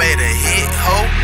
made a hit, ho.